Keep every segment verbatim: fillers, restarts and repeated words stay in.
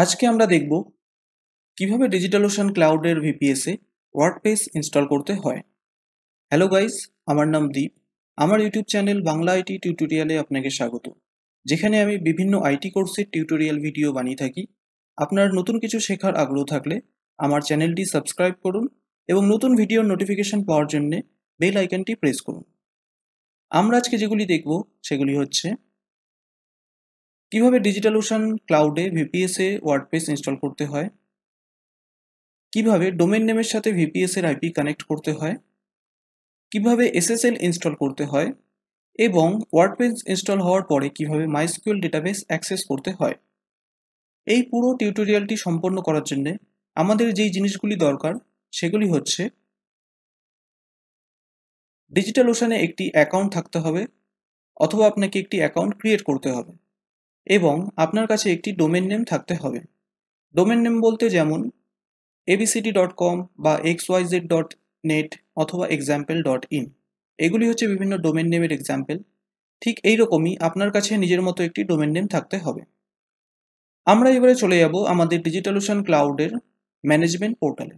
आज के आमरा देखबो किभाबे डिजिटल ओशन क्लाउडेर वीपीएस ए वर्डप्रेस इन्स्टल करते हय। हेलो गाइज, आमार नाम दीप। आमार यूट्यूब चैनल बांगला आईटी टिउटोरियाले आपनाके स्वागत, जेखाने आमी विभिन्न आईटी कोर्सेर टिउटोरियाल भिडियो बानिये थाकि। आपनार नतुन किछु शेखार आग्रह थाकले आमार चैनलटी सबस्क्राइब करुन एबं नतुन भिडियोर नोटिफिकेशन पाओयार जन्य बेल आइकनटी प्रेस करुन। आमरा आजके जेगुली देखबो सेगुली हच्छे কিভাবে ডিজিটাল ওশান ক্লাউডে ভিপিএস এ ওয়ার্ডপ্রেস ইনস্টল করতে হয়, কিভাবে ডোমেন নেমের সাথে ভিপিএস এর আইপি কানেক্ট করতে হয়, কিভাবে এসএসএল ইনস্টল করতে হয় এবং ওয়ার্ডপ্রেস ইনস্টল হওয়ার পরে কিভাবে মাইএসকিউএল ডেটাবেস অ্যাক্সেস করতে হয়। এই পুরো টিউটোরিয়ালটি সম্পন্ন করার জন্য আমাদের যেই জিনিসগুলি দরকার সেগুলি হচ্ছে ডিজিটাল ওশানে একটি অ্যাকাউন্ট থাকতে হবে অথবা আপনাকে একটি অ্যাকাউন্ট ক্রিয়েট করতে হবে এবং আপনার কাছে একটি ডোমেন নেম থাকতে হবে। ডোমেন নেম বলতে যেমন abcd ডট কম বা xyz ডট নেট অথবা example ডট in, এগুলি হচ্ছে বিভিন্ন ডোমেন নেমের এক্সাম্পল। ঠিক এই রকমই আপনার কাছে নিজের মতো একটি ডোমেন নেম থাকতে হবে। আমরা এবারে চলে যাব আমাদের ডিজিটাল ওশান ক্লাউডের ম্যানেজমেন্ট পোর্টালে।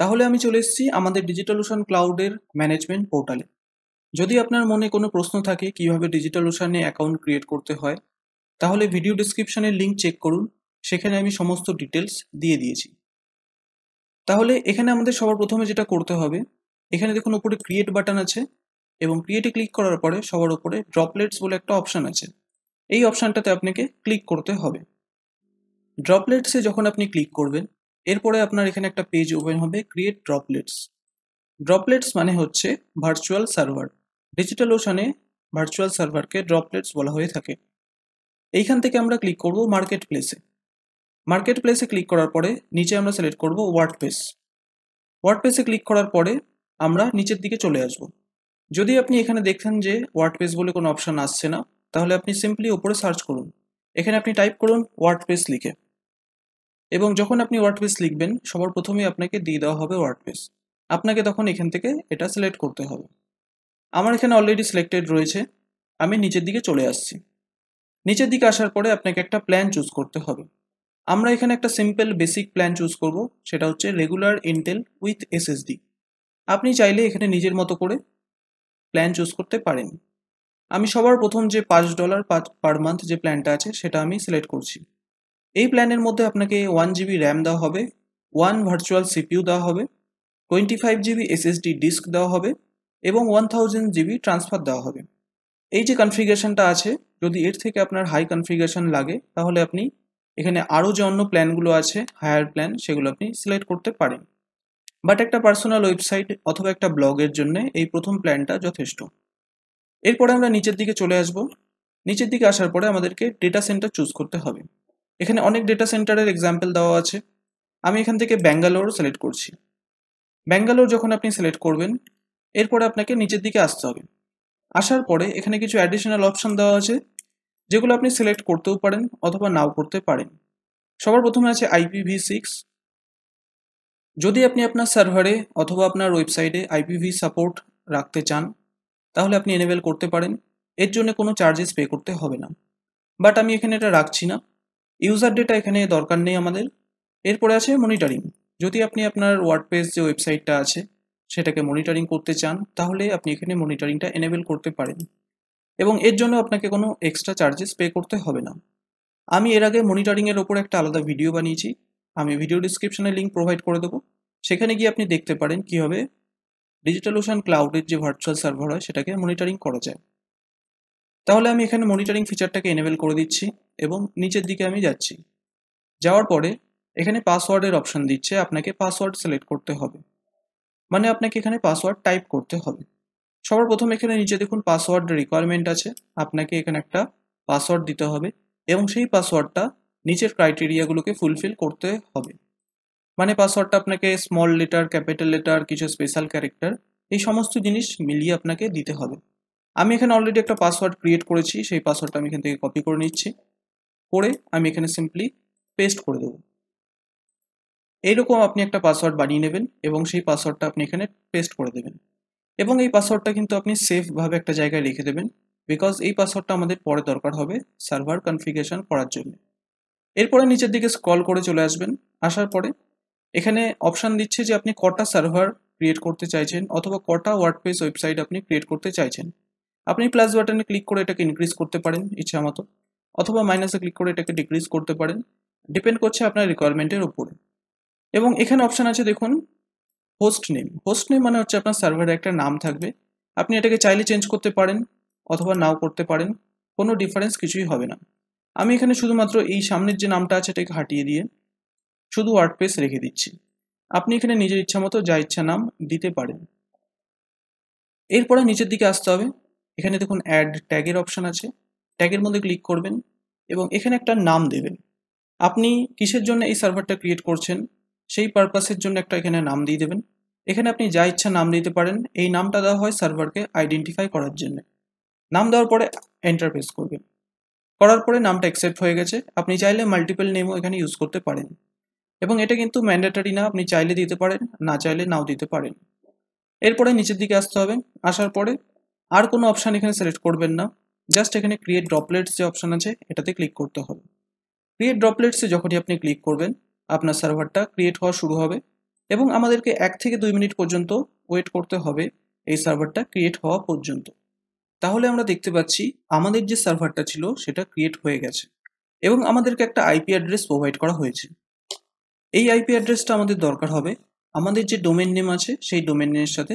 তাহলে আমি চলে এসেছি আমাদের ডিজিটাল ওশান ক্লাউডের ম্যানেজমেন্ট পোর্টালে। যদি আপনার মনে কোনো প্রশ্ন থাকে কিভাবে ডিজিটাল ওশানে অ্যাকাউন্ট ক্রিয়েট করতে হয়, তাহলে ভিডিও ডেসক্রিপশনের লিংক চেক করুন, সেখানে আমি সমস্ত ডিটেলস দিয়ে দিয়েছি। তাহলে এখানে আমাদের সবার প্রথমে যেটা করতে হবে, এখানে দেখুন উপরে ক্রিয়েট বাটন আছে এবং ক্রিয়েটে ক্লিক করার পরে সবার উপরে ড্রপলেটস বলে একটা অপশান আছে, এই অপশানটাতে আপনাকে ক্লিক করতে হবে। ড্রপলেটসে যখন আপনি ক্লিক করবেন এরপরে আপনার এখানে একটা পেজ ওপেন হবে, ক্রিয়েট ড্রপলেটস। ড্রপলেটস মানে হচ্ছে ভার্চুয়াল সার্ভার। ডিজিটাল ওশানে ভার্চুয়াল সার্ভারকে ড্রপলেটস বলা হয়ে থাকে। এইখান থেকে আমরা ক্লিক করব মার্কেট প্লেসে। মার্কেট প্লেসে ক্লিক করার পরে নিচে আমরা সিলেক্ট করব ওয়ার্ডপ্রেস। ওয়ার্ডপ্রেসে ক্লিক করার পরে আমরা নিচের দিকে চলে আসব। যদি আপনি এখানে দেখেন যে ওয়ার্ডপ্রেস বলে কোনো অপশান আসছে না, তাহলে আপনি সিম্পলি ওপরে সার্চ করুন। এখানে আপনি টাইপ করুন ওয়ার্ডপ্রেস লিখে, এবং যখন আপনি ওয়ার্ডপ্রেস লিখবেন সবার প্রথমে আপনাকে দিয়ে দেওয়া হবে ওয়ার্ডপ্রেস। আপনাকে তখন এখান থেকে এটা সিলেক্ট করতে হবে। আমার এখানে অলরেডি সিলেক্টেড রয়েছে, আমি নিচের দিকে চলে আসছি। নিচের দিকে আসার পরে আপনাকে একটা প্ল্যান চুজ করতে হবে। আমরা এখানে একটা সিম্পল বেসিক প্ল্যান চুজ করব, সেটা হচ্ছে রেগুলার ইন্টেল উইথ এসএসডি। আপনি চাইলে এখানে নিজের মতো করে প্ল্যান চুজ করতে পারেন। আমি সবার প্রথম যে পাঁচ ডলার পার মান্থ যে প্ল্যানটা আছে সেটা আমি সিলেক্ট করছি। এই প্ল্যানের মধ্যে আপনাকে ওয়ান জিবি র্যাম দেওয়া হবে, ওয়ান ভার্চুয়াল সিপিইউ দেওয়া হবে, twenty five GB SSD disk দেওয়া হবে এবং ওয়ান থাউজেন্ড জিবি ট্রান্সফার দেওয়া হবে। এই যে কনফিগারেশনটা আছে, যদি এর থেকে আপনার হাই কনফিগারেশন লাগে তাহলে আপনি এখানে আরও যে অন্য প্ল্যানগুলো আছে হায়ার প্ল্যান সেগুলো আপনি সিলেক্ট করতে পারেন, বাট একটা পার্সোনাল ওয়েবসাইট অথবা একটা ব্লগের জন্য এই প্রথম প্ল্যানটা যথেষ্ট। এরপরে আমরা নিচের দিকে চলে আসব। নিচের দিকে আসার পরে আমাদেরকে ডেটা সেন্টার চুজ করতে হবে। এখানে অনেক ডেটা সেন্টারের এক্সাম্পল দেওয়া আছে। আমি এখান থেকে ব্যাঙ্গালোর সিলেক্ট করছি। ব্যাঙ্গালোর যখন আপনি সিলেক্ট করবেন এরপরে আপনাকে নিচের দিকে আসতে হবে। আসার পরে এখানে কিছু অ্যাডিশনাল অপশান দেওয়া আছে, যেগুলো আপনি সিলেক্ট করতেও পারেন অথবা নাও করতে পারেন। সবার প্রথমে আছে আইপিভি সিক্স। যদি আপনি আপনার সার্ভারে অথবা আপনার ওয়েবসাইটে আইপিভি সাপোর্ট রাখতে চান তাহলে আপনি এনেবেল করতে পারেন, এর জন্য কোনো চার্জেস পে করতে হবে না, বাট আমি এখানে এটা রাখছি না। ইউজার ডেটা এখানে দরকার নেই আমাদের। এরপরে আছে মনিটরিং। যদি আপনি আপনার ওয়ার্ডপ্রেস যে ওয়েবসাইটটা আছে সেটাকে মনিটরিং করতে চান তাহলে আপনি এখানে মনিটরিংটা এনেবেল করতে পারেন এবং এর জন্য আপনাকে কোনো এক্সট্রা চার্জেস পে করতে হবে না। আমি এর আগে মনিটরিংয়ের ওপর একটা আলাদা ভিডিও বানিয়েছি, আমি ভিডিও ডিসক্রিপশানে লিঙ্ক প্রোভাইড করে দেবো, সেখানে গিয়ে আপনি দেখতে পারেন কীভাবে ডিজিটাল ওশান ক্লাউডের যে ভার্চুয়াল সার্ভার হয় সেটাকে মনিটরিং করা যায়। তাহলে আমি এখানে মনিটরিং ফিচারটাকে এনেবেল করে দিচ্ছি এবং নিচের দিকে আমি যাচ্ছি। যাওয়ার পরে এখানে পাসওয়ার্ডের অপশান দিচ্ছে, আপনাকে পাসওয়ার্ড সিলেক্ট করতে হবে, মানে আপনাকে এখানে পাসওয়ার্ড টাইপ করতে হবে। সবার প্রথমে এখানে নিচে দেখুন পাসওয়ার্ড রিকোয়ারমেন্ট আছে, আপনাকে এখানে একটা পাসওয়ার্ড দিতে হবে এবং সেই পাসওয়ার্ডটা নিচের ক্রাইটেরিয়াগুলোকে ফুলফিল করতে হবে, মানে পাসওয়ার্ডটা আপনাকে স্মল লেটার, ক্যাপিটাল লেটার, কিছু স্পেশাল ক্যারেক্টার, এই সমস্ত জিনিস মিলিয়ে আপনাকে দিতে হবে। আমি এখানে অলরেডি একটা পাসওয়ার্ড ক্রিয়েট করেছি, সেই পাসওয়ার্ডটা আমি এখান থেকে কপি করে নিচ্ছি, করে আমি এখানে সিম্পলি পেস্ট করে দেবো। এইরকম আপনি একটা পাসওয়ার্ড বানিয়ে নেবেন এবং সেই পাসওয়ার্ডটা আপনি এখানে পেস্ট করে দেবেন এবং এই পাসওয়ার্ডটা কিন্তু আপনি সেফভাবে একটা জায়গায় রেখে দেবেন, বিকজ এই পাসওয়ার্ডটা আমাদের পরে দরকার হবে সার্ভার কনফিগারেশন করার জন্য। এরপরে নিচের দিকে স্ক্রল করে চলে আসবেন। আসার পরে এখানে অপশন দিচ্ছে যে আপনি কটা সার্ভার ক্রিয়েট করতে চাইছেন অথবা কটা ওয়ার্ডপ্রেস ওয়েবসাইট আপনি ক্রিয়েট করতে চাইছেন। আপনি প্লাস বাটনে ক্লিক করে এটাকে ইনক্রিজ করতে পারেন ইচ্ছা মতো, অথবা মাইনাসে ক্লিক করে এটাকে ডিক্রিজ করতে পারেন, ডিপেন্ড করছে আপনার রিকোয়ারমেন্টের উপরে। এবং এখানে অপশন আছে দেখুন হোস্ট নেম। হোস্ট নেম মানে হচ্ছে আপনার সার্ভারে একটা নাম থাকবে, আপনি এটাকে চাইলে চেঞ্জ করতে পারেন অথবা নাও করতে পারেন, কোনো ডিফারেন্স কিছুই হবে না। আমি এখানে শুধুমাত্র এই সামনের যে নামটা আছে এটাকে হাটিয়ে দিয়ে শুধু ওয়ার্ডপ্রেস রেখে দিচ্ছি। আপনি এখানে নিজের ইচ্ছা মতো যা ইচ্ছা নাম দিতে পারেন। এরপরে নিচের দিকে আসতে হবে, এখানে দেখুন অ্যাড ট্যাগের অপশান আছে, ট্যাগের মধ্যে ক্লিক করবেন এবং এখানে একটা নাম দেবেন। আপনি কিসের জন্য এই সার্ভারটা ক্রিয়েট করছেন সেই পারপাসের জন্য একটা এখানে নাম দিয়ে দেবেন। এখানে আপনি যা ইচ্ছা নাম দিতে পারেন, এই নামটা দেওয়া হয় সার্ভারকে আইডেন্টিফাই করার জন্য। নাম দেওয়ার পরে এন্টার প্রেস করবেন, করার পরে নামটা অ্যাকসেপ্ট হয়ে গেছে। আপনি চাইলে মাল্টিপল নেমও এখানে ইউজ করতে পারেন এবং এটা কিন্তু ম্যান্ডেটরি না, আপনি চাইলে দিতে পারেন না চাইলে নাও দিতে পারেন। এরপরে নিচের দিকে আসতে হবে, আসার পরে আর কোনো অপশান এখানে সিলেক্ট করবেন না, জাস্ট এখানে ক্রিয়েট ড্রপলেটস যে অপশান আছে এটাতে ক্লিক করতে হবে। ক্রিয়েট ড্রপলেটসে যখনই আপনি ক্লিক করবেন আপনার সার্ভারটা ক্রিয়েট হওয়া শুরু হবে এবং আমাদেরকে এক থেকে দুই মিনিট পর্যন্ত ওয়েট করতে হবে এই সার্ভারটা ক্রিয়েট হওয়া পর্যন্ত। তাহলে আমরা দেখতে পাচ্ছি আমাদের যে সার্ভারটা ছিল সেটা ক্রিয়েট হয়ে গেছে এবং আমাদেরকে একটা আইপি অ্যাড্রেস প্রোভাইড করা হয়েছে। এই আইপি অ্যাড্রেসটা আমাদের দরকার হবে আমাদের যে ডোমেন নেম আছে সেই ডোমেন নেমের সাথে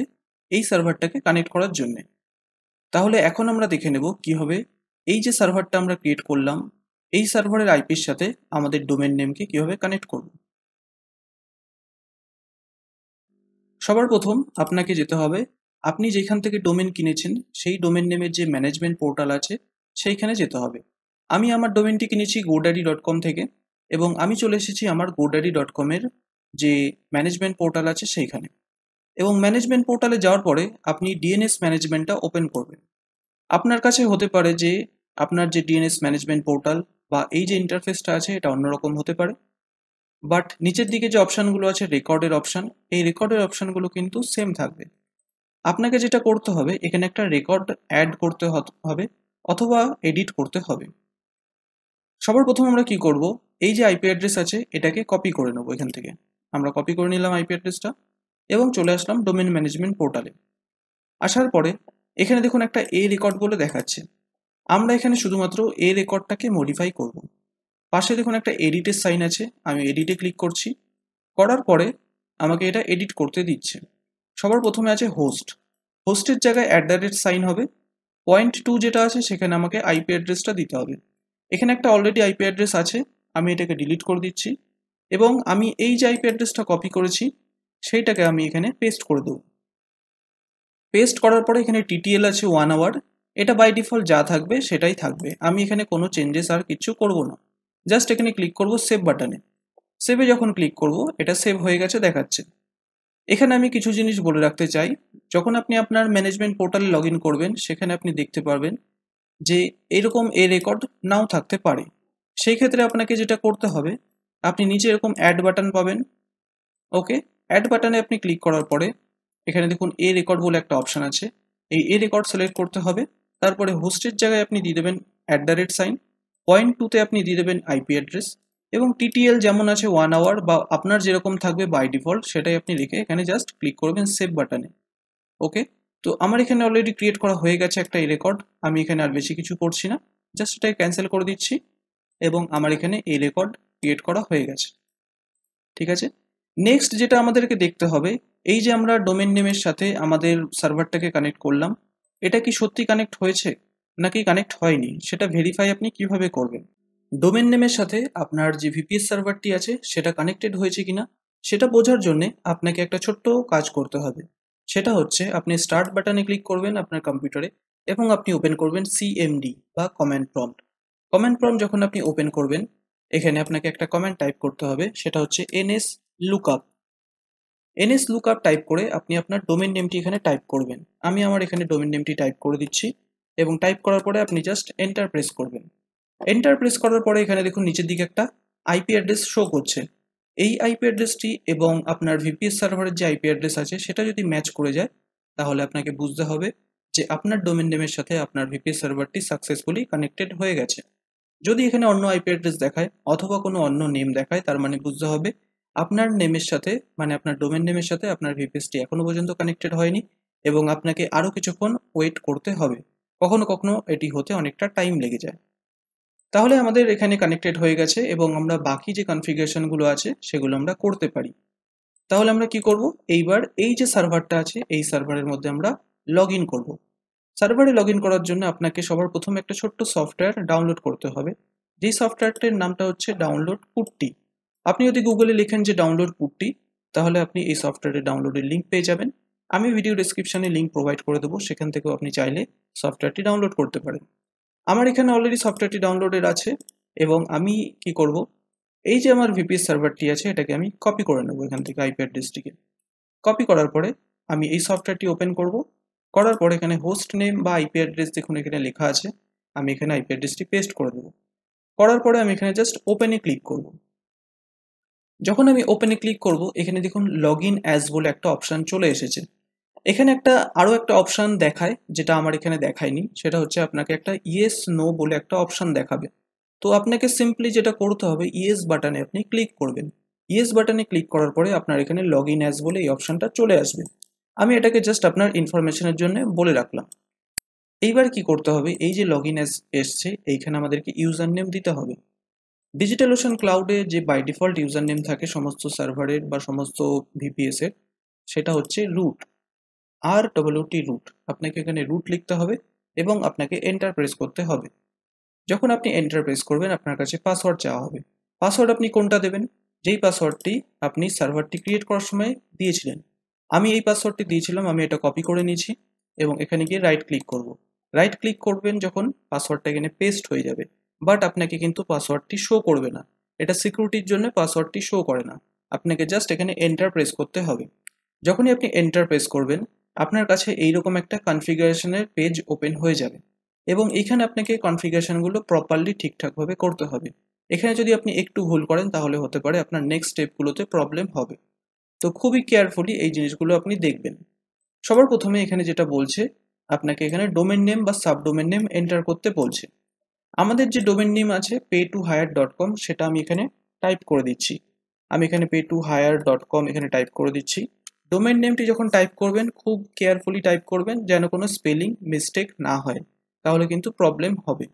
এই সার্ভারটাকে কানেক্ট করার জন্যে। তাহলে এখন আমরা দেখে নেব কীভাবে এই যে সার্ভারটা আমরা ক্রিয়েট করলাম এই সার্ভারের আইপির সাথে আমাদের ডোমেন নেমকে কীভাবে কানেক্ট করব। সবার প্রথম আপনাকে যেতে হবে আপনি যেখান থেকে ডোমেন কিনেছেন সেই ডোমেন নেমের যে ম্যানেজমেন্ট পোর্টাল আছে সেইখানে যেতে হবে। আমি আমার ডোমেনটি কিনেছি godaddy ডট com থেকে এবং আমি চলে এসেছি আমার godaddy ডট com এর যে ম্যানেজমেন্ট পোর্টাল আছে সেইখানে। এবং ম্যানেজমেন্ট পোর্টালে যাওয়ার পরে আপনি ডিএনএস ম্যানেজমেন্টটা ওপেন করবেন। আপনার কাছে হতে পারে যে আপনার যে ডিএনএস ম্যানেজমেন্ট পোর্টাল বা এই যে ইন্টারফেসটা আছে এটা অন্যরকম হতে পারে, বাট নিচের দিকে যে অপশানগুলো আছে রেকর্ডের অপশান, এই রেকর্ডের অপশানগুলো কিন্তু সেম থাকবে। আপনাকে যেটা করতে হবে এখানে একটা রেকর্ড অ্যাড করতে হবে অথবা এডিট করতে হবে। সবার প্রথম আমরা কি করব, এই যে আইপি অ্যাড্রেস আছে এটাকে কপি করে নেব। এখান থেকে আমরা কপি করে নিলাম আইপি অ্যাড্রেসটা এবং চলে আসলাম ডোমেন ম্যানেজমেন্ট পোর্টালে। আসার পরে এখানে দেখুন একটা এ রেকর্ড বলে দেখাচ্ছে, আমরা এখানে শুধুমাত্র এ রেকর্ডটাকে মডিফাই করব। পাশে দেখুন একটা এডিটের সাইন আছে, আমি এডিটে ক্লিক করছি, করার পরে আমাকে এটা এডিট করতে দিচ্ছে। সবার প্রথমে আছে হোস্ট, হোস্টের জায়গায় অ্যাট দ্য রেট সাইন হবে, পয়েন্ট টু যেটা আছে সেখানে আমাকে আইপি অ্যাড্রেসটা দিতে হবে। এখানে একটা অলরেডি আইপি অ্যাড্রেস আছে, আমি এটাকে ডিলিট করে দিচ্ছি এবং আমি এই যে আইপি অ্যাড্রেসটা কপি করেছি সেইটাকে আমি এখানে পেস্ট করে দেব। পেস্ট করার পরে এখানে টিটিএল আছে ওয়ান আওয়ার, এটা বাই ডিফল্ট যা থাকবে সেটাই থাকবে, আমি এখানে কোনো চেঞ্জেস আর কিছু করব না। জাস্ট এখানে ক্লিক করব সেভ বাটনে, সেভে যখন ক্লিক করব এটা সেভ হয়ে গেছে দেখাচ্ছে। এখানে আমি কিছু জিনিস বলে রাখতে চাই, যখন আপনি আপনার ম্যানেজমেন্ট পোর্টালে লগ ইন করবেন সেখানে আপনি দেখতে পারবেন যে এরকম এ রেকর্ড নাও থাকতে পারে। সেই ক্ষেত্রে আপনাকে যেটা করতে হবে আপনি নিচে এরকম অ্যাড বাটন পাবেন, ওকে অ্যাড বাটনে আপনি ক্লিক করার পরে এখানে দেখুন এ রেকর্ড বলে একটা অপশান আছে, এই এ রেকর্ড সিলেক্ট করতে হবে। তারপরে হোস্টের জায়গায় আপনি দিয়ে দেবেন at the rate sign, point টুতে আপনি দিয়ে দেবেন আইপি অ্যাড্রেস এবং টিটিএল যেমন আছে ওয়ান আওয়ার বা আপনার যেরকম থাকবে বাই ডিফল্ট সেটাই আপনি রেখে এখানে জাস্ট ক্লিক করবেন সেভ বাটনে। ওকে, তো আমার এখানে অলরেডি ক্রিয়েট করা হয়ে গেছে একটা এই রেকর্ড, আমি এখানে আর বেশি কিছু করছি না, জাস্ট এটাকে ক্যান্সেল করে দিচ্ছি এবং আমার এখানে এই রেকর্ড ক্রিয়েট করা হয়ে গেছে। ঠিক আছে, নেক্সট যেটা আমাদেরকে দেখতে হবে এই যে আমরা ডোমেন নেমের সাথে আমাদের সার্ভারটাকে কানেক্ট করলাম এটা কি সত্যি কানেক্ট হয়েছে নাকি কানেক্ট হয়নি সেটা ভেরিফাই আপনি কিভাবে করবেন। ডোমেন নেমের সাথে আপনার যে ভিপিএস সার্ভারটি আছে সেটা কানেক্টেড হয়েছে কিনা সেটা বোঝার জন্যে আপনাকে একটা ছোট্ট কাজ করতে হবে, সেটা হচ্ছে আপনি স্টার্ট বাটনে ক্লিক করবেন আপনার কম্পিউটারে এবং আপনি ওপেন করবেন সিএমডি বা কমান্ড প্রম্পট। কমান্ড প্রম্পট যখন আপনি ওপেন করবেন এখানে আপনাকে একটা কমান্ড টাইপ করতে হবে, সেটা হচ্ছে NS lookup. NS lookup type করে আপনি আপনার ডোমেন নেমটি এখানে টাইপ করবেন। আমি আমার এখানে ডোমেন নেমটি টাইপ করে দিচ্ছি এবং টাইপ করার পরে আপনি জাস্ট এন্টার প্রেস করবেন। এন্টার প্রেস করার পরে এখানে দেখুন নিচের দিকে একটা আইপি অ্যাড্রেস শো করছে, এই আইপি অ্যাড্রেসটি এবং আপনার ভিপিএস সার্ভারের যে আইপি অ্যাড্রেস আছে সেটা যদি ম্যাচ করে যায় তাহলে আপনাকে বুঝতে হবে যে আপনার ডোমেন নেমের সাথে আপনার ভিপিএস সার্ভারটি সাকসেসফুলি কানেক্টেড হয়ে গেছে। যদি এখানে অন্য আইপি অ্যাড্রেস দেখায় অথবা কোনো অন্য নেম দেখায় তার মানে বুঝতে হবে আপনার নেমের সাথে মানে আপনার ডোমেন নেমের সাথে আপনার ভিপিএসটি এখনো পর্যন্ত কানেক্টেড হয়নি এবং আপনাকে আরো কিছুক্ষণ ওয়েট করতে হবে। কখনো কখনো এটি হতে অনেকটা টাইম লেগে যায়। তাহলে আমাদের এখানে কানেক্টেড হয়ে গেছে এবং আমরা বাকি যে কনফিগারেশনগুলো আছে সেগুলো আমরা করতে পারি। তাহলে আমরা কি করব, এইবার এই যে সার্ভারটা আছে এই সার্ভারের মধ্যে আমরা লগইন করব। সার্ভারে লগইন করার জন্য আপনাকে সবার প্রথমে একটা ছোট্ট সফটওয়্যার ডাউনলোড করতে হবে, যেই সফটওয়্যারটির নামটা হচ্ছে ডাউনলোড পুটটি। আপনি যদি গুগলে লিখেন যে ডাউনলোড পুটটি তাহলে আপনি এই সফটওয়্যারের ডাউনলোডের লিঙ্ক পেয়ে যাবেন। আমি ভিডিও ডেসক্রিপশনে লিঙ্ক প্রোভাইড করে দেবো, সেখান থেকেও আপনি চাইলে সফটওয়্যারটি ডাউনলোড করতে পারেন। আমার এখানে অলরেডি সফটওয়্যারটি ডাউনলোডের আছে এবং আমি কি করব, এই যে আমার ভিপিএস সার্ভারটি আছে এটাকে আমি কপি করে নেব এখান থেকে আইপি অ্যাড্রেসটিকে। কপি করার পরে আমি এই সফটওয়্যারটি ওপেন করব, করার পরে এখানে হোস্ট নেম বা আইপি অ্যাড্রেস দেখুন এখানে লেখা আছে, আমি এখানে আইপি অ্যাড্রেসটি পেস্ট করে দেবো। করার পরে আমি এখানে জাস্ট ওপেনে ক্লিক করব। যখন আমি ওপেনে ক্লিক করব এখানে দেখুন লগ ইন অ্যাজ বলে একটা অপশান চলে এসেছে। এখানে একটা আরও একটা অপশান দেখায় যেটা আমার এখানে দেখায়নি, সেটা হচ্ছে আপনাকে একটা ইয়েস নো বলে একটা অপশান দেখাবে। তো আপনাকে সিম্পলি যেটা করতে হবে ইয়েস বাটনে আপনি ক্লিক করবেন। ইয়েস বাটনে ক্লিক করার পরে আপনার এখানে লগ ইন অ্যাজ বলে এই অপশানটা চলে আসবে। আমি এটাকে জাস্ট আপনার ইনফরমেশনের জন্য বলে রাখলাম। এইবার কি করতে হবে, এই যে লগ ইন অ্যাজ এসছে এইখানে আমাদেরকে ইউজার নেম দিতে হবে। ডিজিটাল ওশান ক্লাউডে যে বাই ডিফল্ট ইউজার নেম থাকে সমস্ত সার্ভারের বা সমস্ত ভিপিএসের সেটা হচ্ছে রুট, আর ডব্লিউটি রুট। আপনাকে এখানে রুট লিখতে হবে এবং আপনাকে এন্টার প্রেস করতে হবে। যখন আপনি এন্টার প্রেস করবেন আপনার কাছে পাসওয়ার্ড চাওয়া হবে। পাসওয়ার্ড আপনি কোনটা দেবেন, যেই পাসওয়ার্ডটি আপনি সার্ভারটি ক্রিয়েট করার সময় দিয়েছিলেন। আমি এই পাসওয়ার্ডটি দিয়েছিলাম, আমি এটা কপি করে নিয়েছি এবং এখানে গিয়ে রাইট ক্লিক করব। রাইট ক্লিক করবেন যখন পাসওয়ার্ডটা এখানে পেস্ট হয়ে যাবে, বাট আপনাকে কিন্তু পাসওয়ার্ডটি শো করবে না, এটা সিকিউরিটির জন্য পাসওয়ার্ডটি শো করে না। আপনাকে জাস্ট এখানে এন্টার প্রেস করতে হবে। যখনই আপনি এন্টার প্রেস করবেন আপনার কাছে এইরকম একটা কনফিগারেশনের পেজ ওপেন হয়ে যাবে এবং এখানে আপনাকে কনফিগারেশনগুলো প্রপারলি ঠিকঠাকভাবে করতে হবে। এখানে যদি আপনি একটু ভুল করেন তাহলে হতে পারে আপনার নেক্সট স্টেপগুলোতে প্রবলেম হবে। তো খুবই কেয়ারফুলি এই জিনিসগুলো আপনি দেখবেন। সবার প্রথমে এখানে যেটা বলছে আপনাকে এখানে ডোমেন নেম বা সাব ডোমেন নেম এন্টার করতে বলছে। আমাদের যে ডোমেন নেম আছে pay to hire dot com সেটা আমি এখানে টাইপ করে দিচ্ছি। আমি এখানে pay to hire dot com এখানে টাইপ করে দিচ্ছি। ডোমেন নেমটি যখন টাইপ করবেন খুব কেয়ারফুলি টাইপ করবেন যেন কোনো স্পেলিং মিস্টেক না হয়, তাহলে কিন্তু প্রবলেম হবে।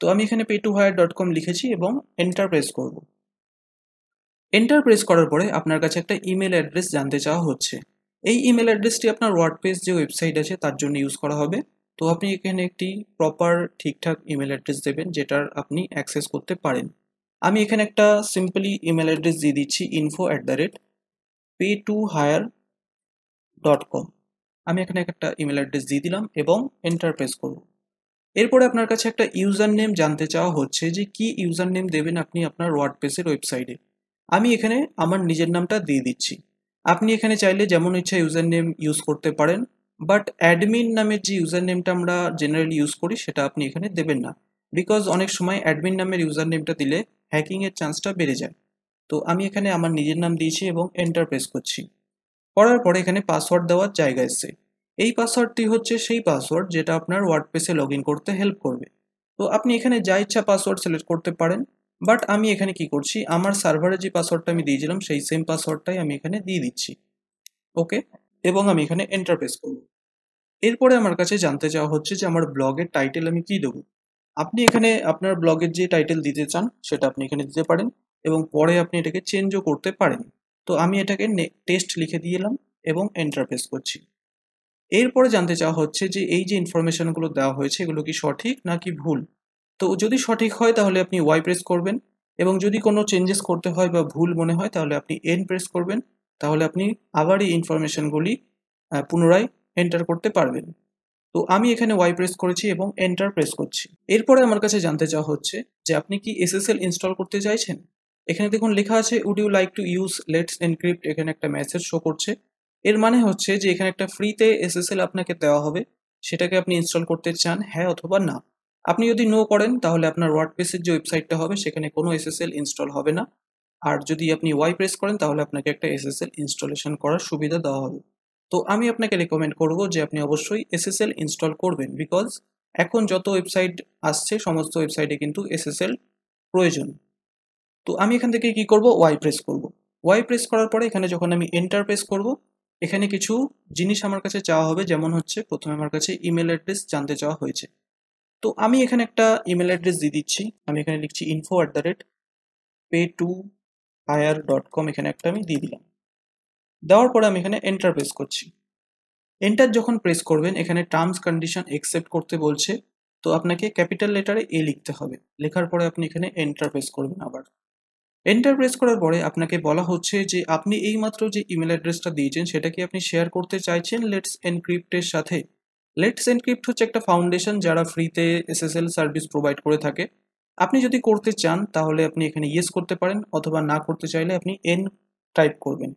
তো আমি এখানে pay to hire dot com লিখেছি এবং এন্টার প্রেস করব। এন্টার প্রেস করার পরে আপনার কাছে একটা ইমেল অ্যাড্রেস জানতে চাওয়া হচ্ছে। এই ইমেল অ্যাড্রেসটি আপনার ওয়ার্ডপ্রেস যে ওয়েবসাইট আছে তার জন্য ইউজ করা হবে। তো আপনি এখানে একটি প্রপার ঠিকঠাক ইমেল অ্যাড্রেস দেবেন যেটার আপনি অ্যাক্সেস করতে পারেন। আমি এখানে একটা সিম্পলি ইমেল অ্যাড্রেস দিয়ে দিচ্ছি info at the rate pay to hire dot com. আমি এখানে একটা ইমেল অ্যাড্রেস দিয়ে দিলাম এবং এন্টার প্রেস করব। এরপরে আপনার কাছে একটা ইউজার নেম জানতে চাওয়া হচ্ছে যে কি ইউজার নেম দেবেন আপনি আপনার ওয়ার্ডপ্রেসের ওয়েবসাইটে। আমি এখানে আমার নিজের নামটা দিয়ে দিচ্ছি। আপনি এখানে চাইলে যেমন ইচ্ছা ইউজার নেম ইউজ করতে পারেন, বাট অ্যাডমিন নামের যে ইউজার নেমটা আমরা জেনারেলি ইউজ করি সেটা আপনি এখানে দেবেন না, বিকজ অনেক সময় অ্যাডমিন নামের ইউজার নেমটা দিলে হ্যাকিংয়ের চান্সটা বেড়ে যায়। তো আমি এখানে আমার নিজের নাম দিয়েছি এবং এন্টার প্রেস করছি। করার পরে এখানে পাসওয়ার্ড দেওয়ার জায়গা এসছে। এই পাসওয়ার্ডটি হচ্ছে সেই পাসওয়ার্ড যেটা আপনার ওয়ার্ডপ্রেসে লগ ইন করতে হেল্প করবে। তো আপনি এখানে যা ইচ্ছা পাসওয়ার্ড সিলেক্ট করতে পারেন, বাট আমি এখানে কি করছি আমার সার্ভারে যে পাসওয়ার্ডটা আমি দিয়েছিলাম সেই সেম পাসওয়ার্ডটাই আমি এখানে দিয়ে দিচ্ছি। ওকে, এবং আমি এখানে এন্টার প্রেস করব। এরপরে আমার কাছে জানতে চাওয়া হচ্ছে যে আমার ব্লগের টাইটেল আমি কি দেবো। আপনি এখানে আপনার ব্লগের যে টাইটেল দিতে চান সেটা আপনি এখানে দিতে পারেন এবং পরে আপনি এটাকে চেঞ্জও করতে পারেন। তো আমি এটাকে টেস্ট লিখে দিলাম এবং এন্টার প্রেস করছি। এরপরে জানতে চাওয়া হচ্ছে যে এই যে ইনফরমেশনগুলো দেওয়া হয়েছে এগুলো কি সঠিক নাকি ভুল। তো যদি সঠিক হয় তাহলে আপনি ওয়াই প্রেস করবেন এবং যদি কোনো চেঞ্জেস করতে হয় বা ভুল মনে হয় তাহলে আপনি এন প্রেস করবেন, তাহলে আপনি আবার এই ইনফরমেশনগুলি পুনরায় এন্টার করতে পারবেন। তো আমি এখানে ওয়াই প্রেস করেছি এবং এন্টার প্রেস করছি। এরপরে আমার কাছে জানতে চাওয়া হচ্ছে যে আপনি কি এসএসএল ইনস্টল করতে চাইছেন। এখানে দেখুন লেখা আছে would you like to use let's encrypt, এখানে একটা মেসেজ শো করছে। এর মানে হচ্ছে যে এখানে একটা ফ্রিতে এসএসএল আপনাকে দেওয়া হবে, সেটাকে আপনি ইনস্টল করতে চান হ্যাঁ অথবা না। আপনি যদি নো করেন তাহলে আপনার ওয়ার্ডপ্রেসের যে ওয়েবসাইটটা হবে সেখানে কোনো এসএসএল ইনস্টল হবে না, আর যদি আপনি ওয়াই প্রেস করেন তাহলে আপনাকে একটা এসএসএল ইনস্টলেশন করার সুবিধা দেওয়া হবে। তো আমি আপনাকে রেকমেন্ড করব যে আপনি অবশ্যই এসএসএল ইনস্টল করবেন, বিকজ এখন যত ওয়েবসাইট আসছে সমস্ত ওয়েবসাইটে কিন্তু এসএসএল প্রয়োজন। তো আমি এখান থেকে কি করব, ওয়াই প্রেস করব। ওয়াই প্রেস করার পরে এখানে যখন আমি এন্টার প্রেস করব, এখানে কিছু জিনিস আমার কাছে চাওয়া হবে। যেমন হচ্ছে প্রথমে আমার কাছে ইমেল অ্যাড্রেস জানতে চাওয়া হয়েছে, তো আমি এখানে একটা ইমেল অ্যাড্রেস দিয়ে দিচ্ছি। আমি এখানে লিখছি info at the rate pay to hire dot com, এখানে একটা আমি দিয়ে দিলাম। দেওয়ার পরে আমি এখানে এন্টার প্রেস করছি। এন্টার যখন প্রেস করবেন এখানে টার্মস কন্ডিশন অ্যাকসেপ্ট করতে বলছে, তো আপনাকে ক্যাপিটাল লেটারে এ লিখতে হবে। লেখার পরে আপনি এখানে এন্টার প্রেস করবেন। আবার এন্টার প্রেস করার পরে আপনাকে বলা হচ্ছে যে আপনি এইমাত্র যে ইমেল অ্যাড্রেসটা দিয়েছেন সেটা কি আপনি শেয়ার করতে চাইছেন লেটস এনক্রিপ্টের সাথে। লেটস এনক্রিপ্ট হচ্ছে একটা ফাউন্ডেশন যারা ফ্রিতে এসএসএল সার্ভিস প্রোভাইড করে থাকে। আপনি যদি করতে চান তাহলে আপনি এখানে ইয়েস করতে পারেন, অথবা না করতে চাইলে আপনি এন টাইপ করবেন।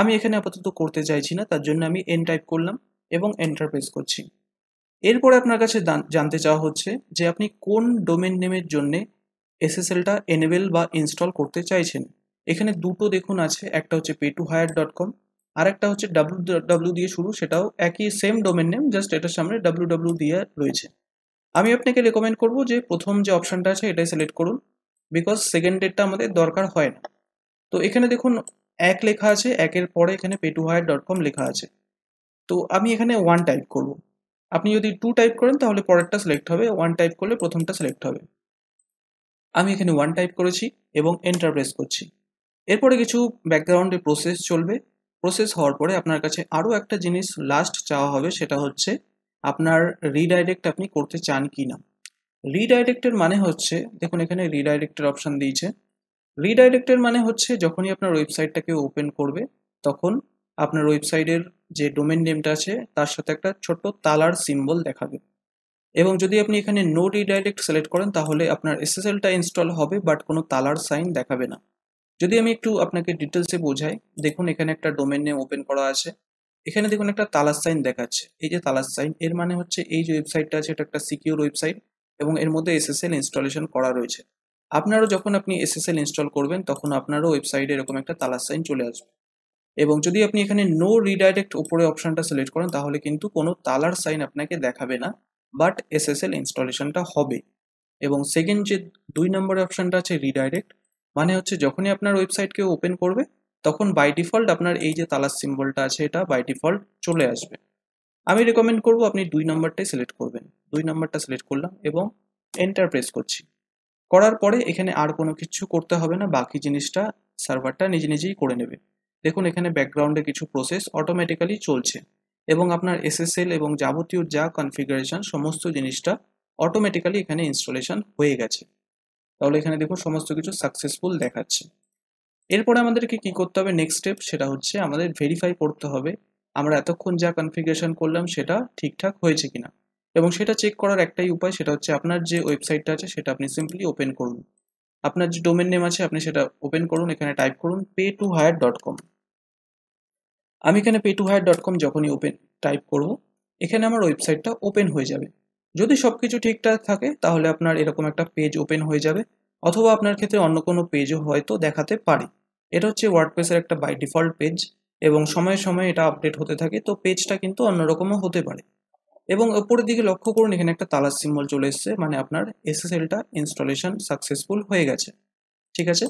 আমি এখানে আপাতত করতে চাইছি না, তার জন্য আমি এন টাইপ করলাম এবং এন্টার প্রেস করছি। এরপরে আপনার কাছে জানতে চাওয়া হচ্ছে যে আপনি কোন ডোমেন নেমের জন্যে এসএসএলটা এনেবেল বা ইনস্টল করতে চাইছেন। এখানে দুটো দেখুন আছে, একটা হচ্ছে pay to hire dot com আর একটা হচ্ছে ডাব্লু ডাব্লু দিয়ে শুরু, সেটাও একই সেম ডোমেন নেম, জাস্ট এটার সামনে ডাব্লু ডাব্লু দিয়ে রয়েছে। আমি আপনাকে রেকমেন্ড করব যে প্রথম যে অপশানটা আছে এটাই সিলেক্ট করুন, বিকজ সেকেন্ড ডেটটা আমাদের দরকার হয় না। তো এখানে দেখুন এক লেখা আছে, একের পরে এখানে pay to hire dot com লেখা আছে, তো আমি এখানে ওয়ান টাইপ করব। আপনি যদি টু টাইপ করেন তাহলে পরেরটা সিলেক্ট হবে, ওয়ান টাইপ করলে প্রথমটা সিলেক্ট হবে। আমি এখানে ওয়ান টাইপ করেছি এবং এন্টার প্রেস করছি। এরপরে কিছু ব্যাকগ্রাউন্ডে প্রসেস চলবে। প্রসেস হওয়ার পরে আপনার কাছে আরও একটা জিনিস লাস্ট চাওয়া হবে, সেটা হচ্ছে আপনার রিডাইরেক্ট আপনি করতে চান কি না। রিডাইরেক্টের মানে হচ্ছে দেখুন এখানে রিডাইরেক্টের অপশান দিয়েছে। রিডাইরেক্টের মানে হচ্ছে যখনই আপনার ওয়েবসাইটটাকে ওপেন করবে তখন আপনার ওয়েবসাইটের যে ডোমেন নেমটা আছে তার সাথে একটা ছোট্ট তালার সিম্বল দেখাবে, এবং যদি আপনি এখানে নো রিডাইরেক্ট সিলেক্ট করেন তাহলে আপনার এসএসএলটা ইনস্টল হবে বাট কোনো তালার সাইন দেখাবে না। যদি আমি একটু আপনাকে ডিটেলসে বোঝাই, দেখুন এখানে একটা ডোমেন নেম ওপেন করা আছে, এখানে দেখুন একটা তালার সাইন দেখাচ্ছে। এই যে তালার সাইন, এর মানে হচ্ছে এই যে ওয়েবসাইটটা আছে এটা একটা সিকিউর ওয়েবসাইট এবং এর মধ্যে এসএসএল ইনস্টলেশন করা রয়েছে। আপনারও যখন আপনি এসএসএল ইনস্টল করবেন তখন আপনারও ওয়েবসাইটে এরকম একটা তালার সাইন চলে আসবে, এবং যদি আপনি এখানে নো রিডাইরেক্ট উপরে অপশানটা সিলেক্ট করেন তাহলে কিন্তু কোনো তালার সাইন আপনাকে দেখাবে না, বাট এসএসএল ইনস্টলেশনটা হবে। এবং সেকেন্ড যে দুই নম্বরের অপশানটা আছে রিডাইরেক্ট, মানে হচ্ছে যখনই আপনার ওয়েবসাইটকে ওপেন করবে তখন বাই ডিফল্ট আপনার এই যে তালার সিম্বলটা আছে এটা বাই ডিফল্ট চলে আসবে। আমি রেকমেন্ড করব আপনি দুই নম্বরটাই সিলেক্ট করবেন। দুই নম্বরটা সিলেক্ট করলাম এবং এন্টার প্রেস করছি। করার পরে এখানে আর কোনো কিছু করতে হবে না, বাকি জিনিসটা সার্ভারটা নিজে নিজেই করে নেবে। দেখুন এখানে ব্যাকগ্রাউন্ডে কিছু প্রসেস অটোমেটিক্যালি চলছে এবং আপনার এসএসএল এবং যাবতীয় যা কনফিগারেশন সমস্ত জিনিসটা অটোমেটিক্যালি এখানে ইনস্টলেশন হয়ে গেছে। তাহলে এখানে দেখুন সমস্ত কিছু সাকসেসফুল দেখাচ্ছে। এরপরে আমাদেরকে কি করতে হবে, নেক্সট স্টেপ সেটা হচ্ছে আমাদের ভেরিফাই করতে হবে আমরা এতক্ষণ যা কনফিগারেশন করলাম সেটা ঠিকঠাক হয়েছে কিনা, এবং সেটা চেক করার একটাই উপায় সেটা হচ্ছে আপনার যে ওয়েবসাইটটা আছে সেটা আপনি সিম্পলি ওপেন করুন। আপনার যে ডোমেন নেম আছে আপনি সেটা ওপেন করুন, এখানে টাইপ করুন pay to hire dot com. আমি এখানে pay to hire dot com যখনই ওপেন টাইপ করব এখানে আমার ওয়েবসাইটটা ওপেন হয়ে যাবে। যদি সব কিছু ঠিকঠাক থাকে তাহলে আপনার এরকম একটা পেজ ওপেন হয়ে যাবে, অথবা আপনার ক্ষেত্রে অন্য কোনো পেজও হয়তো দেখাতে পারে। এটা হচ্ছে ওয়ার্ডপ্রেসের একটা বাই ডিফল্ট পেজ এবং সময়ে সময়ে এটা আপডেট হতে থাকে, তো পেজটা কিন্তু অন্যরকমও হতে পারে। এবং ওপরের দিকে লক্ষ্য করুন এখানে একটা তালার সিম্বল চলে এসছে, মানে আপনার এসএসএলটা ইনস্টলেশন সাকসেসফুল হয়ে গেছে। ঠিক আছে,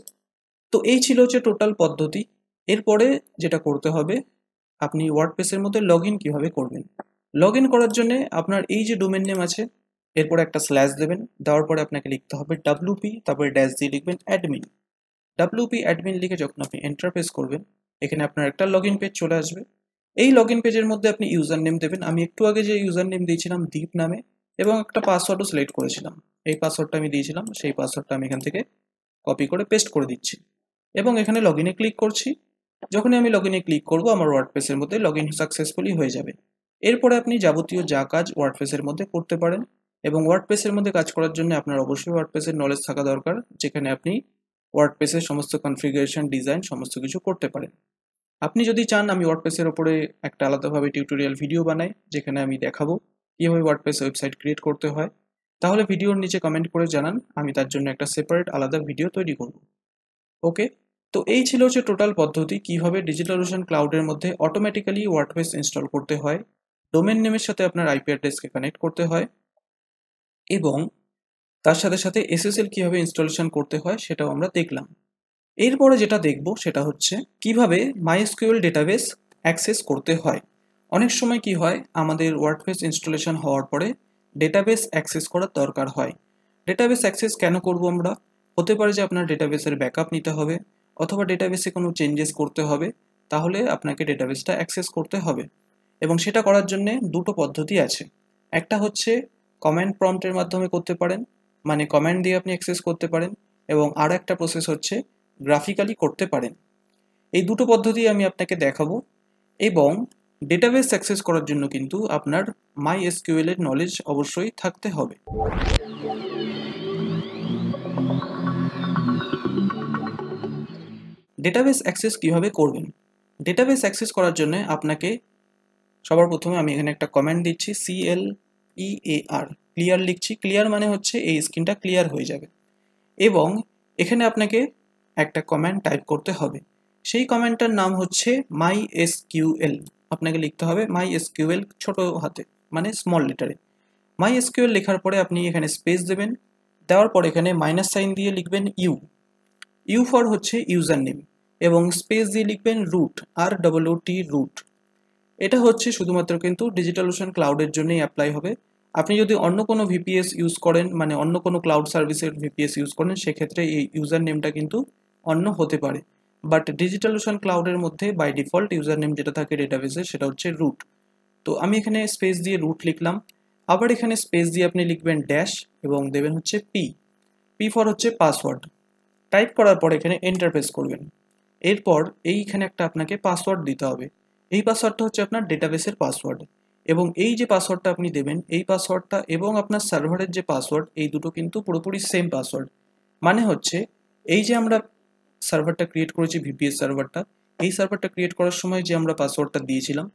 তো এই ছিল হচ্ছে টোটাল পদ্ধতি। এরপরে যেটা করতে হবে আপনি ওয়ার্ডপ্রেসের মধ্যে লগ ইন কীভাবে করবেন। লগ ইন করার জন্যে আপনার এই যে ডোমেন নেম আছে এরপরে একটা স্ল্যাশ দেবেন, দেওয়ার পরে আপনাকে লিখতে হবে ডাব্লুপি, তারপরে ড্যাশ দিয়ে লিখবেন অ্যাডমিন। ডাব্লুপি অ্যাডমিন লিখে যখন আপনি এন্টার প্রেস করবেন এখানে আপনার একটা লগ ইন পেজ চলে আসবে। এই লগ ইন পেজের মধ্যে আপনি ইউজার নেম দেবেন। আমি একটু আগে যে ইউজার নেম দিয়েছিলাম দীপ নামে, এবং একটা পাসওয়ার্ডও সিলেক্ট করেছিলাম, এই পাসওয়ার্ডটা আমি দিয়েছিলাম, সেই পাসওয়ার্ডটা আমি এখান থেকে কপি করে পেস্ট করে দিচ্ছি এবং এখানে লগ ইনে ক্লিক করছি। যখনই আমি লগ ইনে ক্লিক করবো আমার ওয়ার্ডপ্রেসের মধ্যে লগ ইন সাকসেসফুলি হয়ে যাবে। এরপরে আপনি যাবতীয় যা কাজ ওয়ার্ডপ্রেসের মধ্যে করতে পারেন, এবং ওয়ার্ডপ্রেসের মধ্যে কাজ করার জন্য আপনার অবশ্যই ওয়ার্ডপ্রেসের নলেজ থাকা দরকার, যেখানে আপনি ওয়ার্ডপ্রেসের সমস্ত কনফিগারেশন ডিজাইন সমস্ত কিছু করতে পারেন। আপনি যদি চান আমি ওয়ার্ডপ্রেসের ওপরে একটা আলাদাভাবে টিউটোরিয়াল ভিডিও বানাই যেখানে আমি দেখাবো কীভাবে ওয়ার্ডপ্রেস ওয়েবসাইট ক্রিয়েট করতে হয়, তাহলে ভিডিওর নিচে কমেন্ট করে জানান, আমি তার জন্য একটা সেপারেট আলাদা ভিডিও তৈরি করব। ওকে, তো এই ছিল হচ্ছে টোটাল পদ্ধতি কীভাবে ডিজিটাল ওশান ক্লাউডের মধ্যে অটোমেটিক্যালি ওয়ার্ডপ্রেস ইনস্টল করতে হয়, ডোমেন নেমের সাথে আপনার আইপি অ্যাড্রেসকে কানেক্ট করতে হয়, এবং তার সাথে সাথে এসএসএল কিভাবে ইনস্টলেশন করতে হয় সেটাও আমরা দেখলাম। এরপরে যেটা দেখব সেটা হচ্ছে কিভাবে মাইএসকিউএল ডেটাবেস অ্যাক্সেস করতে হয়। অনেক সময় কি হয় আমাদের ওয়ার্ডপ্রেস ইনস্টলেশন হওয়ার পরে ডেটাবেস অ্যাক্সেস করার দরকার হয়। ডেটাবেস অ্যাক্সেস কেন করব আমরা? হতে পারে যে আপনার ডেটাবেসের ব্যাকআপ নিতে হবে অথবা ডেটাবেসে কোনো চেঞ্জেস করতে হবে, তাহলে আপনাকে ডেটাবেসটা অ্যাক্সেস করতে হবে। এবং সেটা করার জন্য দুটো পদ্ধতি আছে। একটা হচ্ছে কমান্ড প্রম্পটের মাধ্যমে করতে পারেন, মানে কমান্ড দিয়ে আপনি অ্যাক্সেস করতে পারেন, এবং আর একটা প্রসেস হচ্ছে গ্রাফিক্যালি করতে পারেন। এই দুটো পদ্ধতি আমি আপনাকে দেখাবো। এবং ডেটাবেস অ্যাক্সেস করার জন্য কিন্তু আপনার মাইএসকিউএল এর নলেজ অবশ্যই থাকতে হবে। ডেটাবেস অ্যাক্সেস কিভাবে করবেন? ডেটাবেস অ্যাক্সেস করার জন্য আপনাকে সবার প্রথমে আমি এখানে একটা কমান্ড দিচ্ছি, সিএল ইএআর, ক্লিয়ার লিখছি। ক্লিয়ার মানে হচ্ছে এই স্ক্রিনটা ক্লিয়ার হয়ে যাবে। এবং এখানে আপনাকে একটা কমান্ড টাইপ করতে হবে। সেই কমান্ডটার নাম হচ্ছে মাইএসকিউএল। আপনাকে লিখতে হবে মাইএসকিউএল ছোট হাতে, মানে স্মল লেটারে। মাইএসকিউএল লেখার পরে আপনি এখানে স্পেস দেবেন, দেওয়ার পর এখানে মাইনাস সাইন দিয়ে লিখবেন ইউ, ইউ ফর হচ্ছে ইউজার নেম, এবং স্পেস দিয়ে লিখবেন রুট, আর ডবল ও টি রুট। এটা হচ্ছে শুধুমাত্র কিন্তু ডিজিটাল ওশান ক্লাউডের জন্যই অ্যাপ্লাই হবে। আপনি যদি অন্য কোনো ভিপিএস ইউজ করেন, মানে অন্য কোনো ক্লাউড সার্ভিসের ভিপিএস ইউজ করেন, সেক্ষেত্রে এই ইউজার নেমটা কিন্তু অন্য হতে পারে। বাট ডিজিটাল ওশান ক্লাউডের মধ্যে বাই ডিফল্ট ইউজার নেম যেটা থাকে ডেটাবেসে সেটা হচ্ছে রুট। তো আমি এখানে স্পেস দিয়ে রুট লিখলাম। আবার এখানে স্পেস দিয়ে আপনি লিখবেন ড্যাশ এবং দেবেন হচ্ছে পি, পি ফর হচ্ছে পাসওয়ার্ড। টাইপ করার পর এখানে এন্টার প্রেস করবেন। এরপর এইখানে একটা আপনাকে পাসওয়ার্ড দিতে হবে। এই পাসওয়ার্ডটা হচ্ছে আপনার ডেটাবেসের পাসওয়ার্ড, এবং এই যে পাসওয়ার্ডটা আপনি দেবেন এই পাসওয়ার্ডটা এবং আপনার সার্ভারের যে পাসওয়ার্ড এই দুটো কিন্তু পুরোপুরি সেম পাসওয়ার্ড। মানে হচ্ছে এই যে আমরা সার্ভারটা ক্রিয়েট করেছি, ভিপিএস সার্ভারটা, এই সার্ভারটা ক্রিয়েট করার সময় যে আমরা পাসওয়ার্ডটা দিয়েছিলাম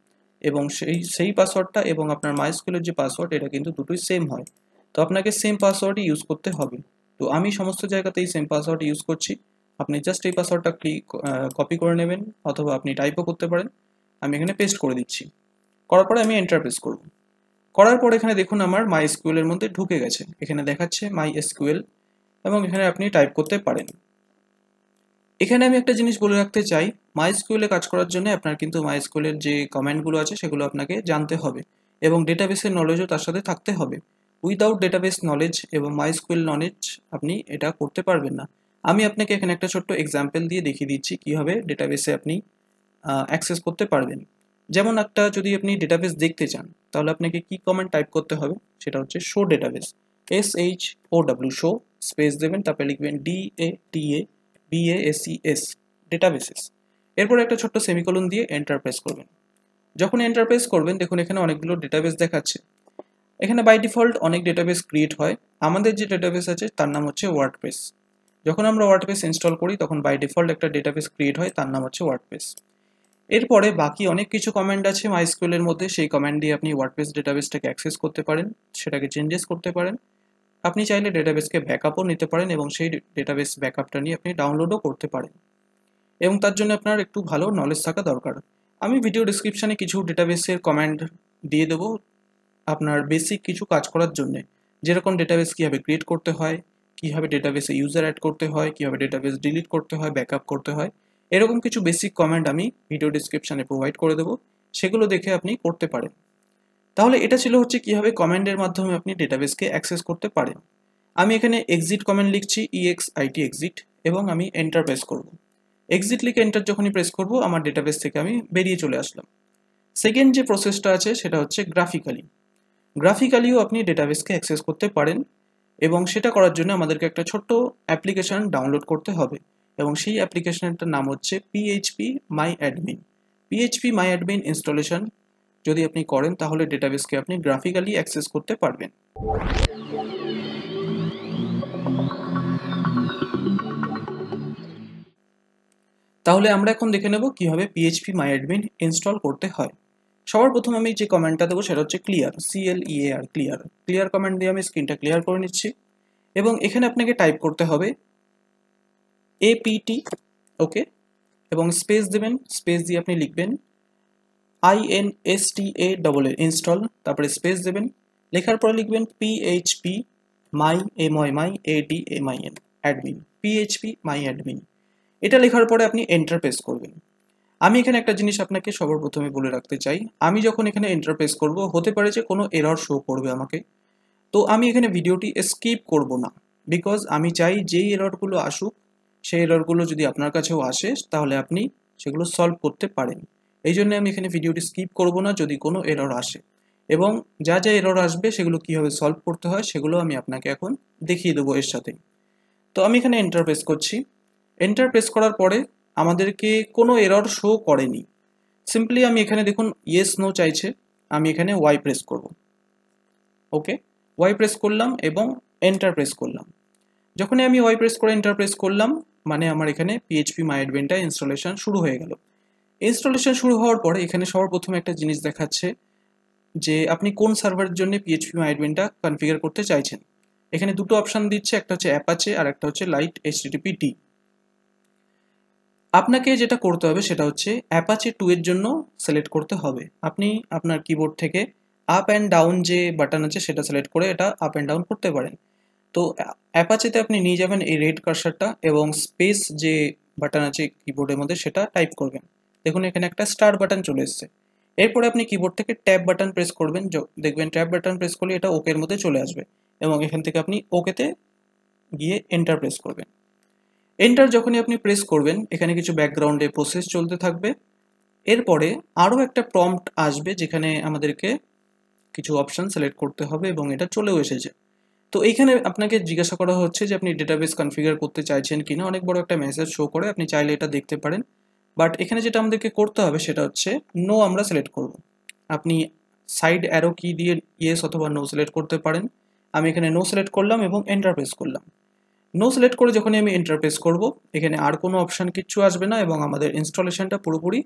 এবং সেই সেই পাসওয়ার্ডটা এবং আপনার মাইস্কুলের যে পাসওয়ার্ড এটা কিন্তু দুটোই সেম হয়। তো আপনাকে সেম পাসওয়ার্ডই ইউজ করতে হবে। তো আমি সমস্ত জায়গাতেই সেম পাসওয়ার্ড ইউজ করছি। আপনি জাস্ট এই পাসওয়ার্ডটা ক্লিক কপি করে নেবেন অথবা আপনি টাইপও করতে পারেন। আমি এখানে পেস্ট করে দিচ্ছি, করার পরে আমি এন্টার প্রেস করব। করার পর এখানে দেখুন আমার মাইএসকিউএল এর মধ্যে ঢুকে গেছে। এখানে দেখাচ্ছে মাইএসকিউএল, এবং এখানে আপনি টাইপ করতে পারেন। এখানে আমি একটা জিনিস বলে রাখতে চাই, মাইএসকিউএল এ কাজ করার জন্য আপনার কিন্তু মাইএসকিউএল এর যে কমান্ডগুলো আছে সেগুলো আপনাকে জানতে হবে এবং ডেটাবেসের নলেজও তার সাথে থাকতে হবে। উইদাউট ডেটাবেস নলেজ এবং মাইএসকিউএল নলেজ আপনি এটা করতে পারবেন না। আমি আপনাকে এখানে একটা ছোট্ট এক্সাম্পল দিয়ে দেখিয়ে দিচ্ছি কীভাবে ডেটাবেসে আপনি অ্যাক্সেস করতে পারবেন। যেমন একটা যদি আপনি ডেটাবেস দেখতে চান তাহলে আপনাকে কি কমান্ড টাইপ করতে হবে সেটা হচ্ছে show database, S H O W show, space দেবেন, তারপরে লিখবেন D A T A B A S E S databases, এরপরে একটা ছোট্ট সেমিকোলন দিয়ে এন্টার প্রেস করবেন। যখন এন্টার প্রেস করবেন দেখুন এখানে অনেকগুলো ডেটাবেস দেখাচ্ছে। এখানে বাই ডিফল্ট অনেক ডেটাবেস ক্রিয়েট হয়। আমাদের যে ডেটাবেস আছে তার নাম হচ্ছে ওয়ার্ডপ্রেস। যখন আমরা ওয়ার্ডপ্রেস ইনস্টল করি তখন বাই ডিফল্ট একটা ডেটাবেস ক্রিয়েট হয়, তার নাম হচ্ছে ওয়ার্ডপ্রেস। এরপরে বাকি অনেক কিছু কমান্ড আছে মাইএসকিউএল এর মধ্যে, সেই কমান্ড দিয়ে আপনি ওয়ার্ডপ্রেস ডেটাবেসটাকে অ্যাক্সেস করতে পারেন, সেটাকে চেঞ্জেস করতে পারেন। আপনি চাইলে ডেটাবেসকে ব্যাকআপও নিতে পারেন এবং সেই ডেটাবেস ব্যাকআপটা নিয়ে আপনি ডাউনলোডও করতে পারেন, এবং তার জন্য আপনার একটু ভালো নলেজ থাকা দরকার। আমি ভিডিও ডেসক্রিপশানে কিছু ডেটাবেসের কমান্ড দিয়ে দেবো আপনার বেসিক কিছু কাজ করার জন্যে, যেরকম ডেটাবেস কীভাবে ক্রিয়েট করতে হয়, কীভাবে ডেটাবেসে ইউজার অ্যাড করতে হয়, কীভাবে ডেটাবেস ডিলিট করতে হয়, ব্যাকআপ করতে হয়, এরকম কিছু বেসিক কমান্ড আমি ভিডিও ডেসক্রিপশানে প্রোভাইড করে দেবো, সেগুলো দেখে আপনি করতে পারেন। তাহলে এটা ছিল হচ্ছে কীভাবে কমান্ডের মাধ্যমে আপনি ডেটাবেসকে অ্যাক্সেস করতে পারেন। আমি এখানে এক্সিট কমান্ড লিখছি, ইএক্সআইটি এক্সিট, এবং আমি এন্টার প্রেস করব। এক্সিট লিখে এন্টার যখনই প্রেস করব আমার ডেটাবেস থেকে আমি বেরিয়ে চলে আসলাম। সেকেন্ড যে প্রসেসটা আছে সেটা হচ্ছে গ্রাফিক্যালি। গ্রাফিক্যালিও আপনি ডেটাবেসকে অ্যাক্সেস করতে পারেন, এবং সেটা করার জন্য আমাদেরকে একটা ছোট্ট অ্যাপ্লিকেশান ডাউনলোড করতে হবে, এবং সেই অ্যাপ্লিকেশনটার নাম হচ্ছে phpMyAdmin। phpMyAdmin ইনস্টলেশন যদি আপনি করেন তাহলে ডেটাবেসকে আপনি গ্রাফিক্যালি অ্যাক্সেস করতে পারবেন। তাহলে আমরা এখন দেখে নেব কীভাবে phpMyAdmin ইনস্টল করতে হয়। সবার প্রথম আমি যে কমান্ডটা দেবো সেটা হচ্ছে clear, C L E A R clear. Clear command দিয়ে আমি স্ক্রিনটা ক্লিয়ার করে নিচ্ছি, এবং এখানে আপনাকে টাইপ করতে হবে এপিটি, ওকে, এবং স্পেস দেবেন। স্পেস দিয়ে আপনি লিখবেন I N S T A double A install, তারপরে স্পেস দেবেন, লেখার পরে লিখবেন PHP my m y my a d m i n admin phpMyAdmin এটা লেখার পরে আপনি এন্টার প্রেস করবেন। আমি এখানে একটা জিনিস আপনাকে সবার প্রথমে বলে রাখতে চাই, আমি যখন এখানে এন্টার প্রেস করব হতে পারে যে কোনো এরর শো করবে আমাকে, তো আমি এখানে ভিডিওটি স্কিপ করব না, বিকজ আমি চাই যেই এররগুলো আসুক সেই এররগুলো যদি আপনার কাছেও আসে তাহলে আপনি সেগুলো সলভ করতে পারেন। এই জন্য আমি এখানে ভিডিওটি স্কিপ করব না। যদি কোনো এরর আসে এবং যা যা এরর আসবে সেগুলো কীভাবে সলভ করতে হয় সেগুলো আমি আপনাকে এখন দেখিয়ে দেবো এর সাথে। তো আমি এখানে এন্টার প্রেস করছি। এন্টার প্রেস করার পরে আমাদেরকে কোনো এরর শো করেনি। সিম্পলি আমি এখানে দেখুন ইয়েস নো চাইছে, আমি এখানে ওয়াই প্রেস করব। ওকে, ওয়াই প্রেস করলাম এবং এন্টার প্রেস করলাম। যখনই আমি ওয়াই প্রেস করে এন্টার প্রেস করলাম মানে আমার এখানে phpMyAdminটা ইনস্টলেশন শুরু হয়ে গেল। ইনস্টলেশন শুরু হওয়ার পরে এখানে সবার প্রথমে একটা জিনিস দেখাচ্ছে যে আপনি কোন সার্ভারের জন্য phpMyAdminটা কনফিগার করতে চাইছেন। এখানে দুটো অপশান দিচ্ছে, একটা হচ্ছে অ্যাপাচে আর একটা হচ্ছে লাইট httpt। আপনাকে যেটা করতে হবে সেটা হচ্ছে অ্যাপাচে টু এর জন্য সিলেক্ট করতে হবে। আপনি আপনার কিবোর্ড থেকে আপ অ্যান্ড ডাউন যে বাটন আছে সেটা সিলেক্ট করে এটা আপ অ্যান্ড ডাউন করতে পারেন। তো অ্যাপাচেতে আপনি নিয়ে যাবেন এই রেড কার্সারটা এবং স্পেস যে বাটন আছে কিবোর্ডের মধ্যে সেটা টাইপ করবেন। দেখুন এখানে একটা স্টার বাটন চলে এসছে। এরপরে আপনি কিবোর্ড থেকে ট্যাব বাটন প্রেস করবেন, দেখবেন ট্যাব বাটন প্রেস করলে এটা ওকের মধ্যে চলে আসবে এবং এখান থেকে আপনি ওকেতে গিয়ে এন্টার প্রেস করবেন। এন্টার যখনই আপনি প্রেস করবেন এখানে কিছু ব্যাকগ্রাউন্ডে প্রসেস চলতে থাকবে। এরপরে আরও একটা প্রম্পট আসবে যেখানে আমাদেরকে কিছু অপশান সিলেক্ট করতে হবে এবং এটা চলেও এসেছে। তো এইখানে আপনাকে জিজ্ঞাসা করা হচ্ছে যে আপনি ডেটাবেস কনফিগার করতে চাইছেন কিনা। অনেক বড় একটা মেসেজ শো করে, আপনি চাইলে এটা দেখতে পারেন, বাট এখানে যেটা আমাদেরকে করতে হবে সেটা হচ্ছে নো আমরা সিলেক্ট করব। আপনি সাইড অ্যারো কি দিয়ে ইয়েস অথবা নো সিলেক্ট করতে পারেন। আমি এখানে নো সিলেক্ট করলাম এবং এন্টার প্রেস করলাম। নো সিলেক্ট করে যখনই আমি এন্টার প্রেস করব এখানে আর কোনো অপশান কিচ্ছু আসবে না এবং আমাদের ইনস্টলেশনটা পুরোপুরি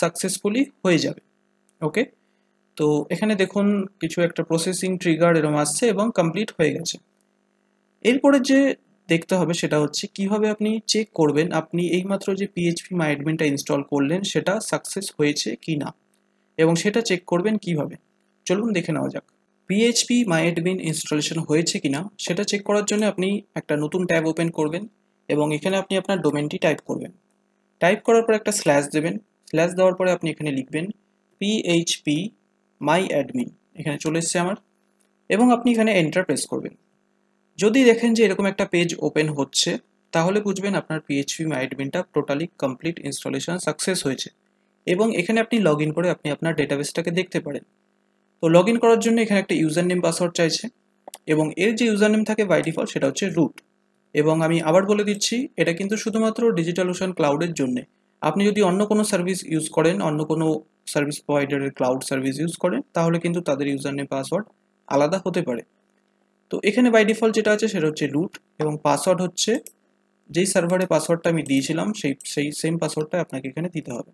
সাকসেসফুলি হয়ে যাবে। ওকে, তো এখানে দেখুন কিছু একটা প্রসেসিং ট্রিগার এরকম আসছে এবং কমপ্লিট হয়ে গেছে। এরপরে যে দেখতে হবে সেটা হচ্ছে কিভাবে আপনি চেক করবেন আপনি এইমাত্র যে phpMyAdminটা ইনস্টল করলেন সেটা সাকসেস হয়েছে কি না, এবং সেটা চেক করবেন কিভাবে। চলুন দেখে নেওয়া যাক phpMyAdmin ইনস্টলেশন হয়েছে কি না। সেটা চেক করার জন্য আপনি একটা নতুন ট্যাব ওপেন করবেন এবং এখানে আপনি আপনার ডোমেনটি টাইপ করবেন। টাইপ করার পর একটা স্ল্যাশ দেবেন। স্ল্যাশ দেওয়ার পরে আপনি এখানে লিখবেন phpMyAdmin, এখানে চলে এসছে আমার, এবং আপনি এখানে এন্টার প্রেস করবেন। যদি দেখেন যে এরকম একটা পেজ ওপেন হচ্ছে তাহলে বুঝবেন আপনার phpMyAdminটা টোটালি কমপ্লিট ইনস্টলেশন সাকসেস হয়েছে এবং এখানে আপনি লগ ইন করে আপনি আপনার ডেটাবেসটাকে দেখতে পারেন। তো লগ ইন করার জন্য এখানে একটা ইউজার নেম পাসওয়ার্ড চাইছে এবং এর যে ইউজার নেম থাকে বাই ডিফল্ট সেটা হচ্ছে রুট। এবং আমি আবার বলে দিচ্ছি এটা কিন্তু শুধুমাত্র ডিজিটাল ওশান ক্লাউডের জন্য। আপনি যদি অন্য কোনো সার্ভিস ইউজ করেন, অন্য কোনো সার্ভিস প্রোভাইডারের ক্লাউড সার্ভিস ইউজ করেন তাহলে কিন্তু তাদের ইউজার নেম পাসওয়ার্ড আলাদা হতে পারে। তো এখানে বাই ডিফল্ট যেটা আছে সেটা হচ্ছে রুট এবং পাসওয়ার্ড হচ্ছে যেই সার্ভারে পাসওয়ার্ডটা আমি দিয়েছিলাম সেই সেই সেম পাসওয়ার্ডটা আপনাকে এখানে দিতে হবে।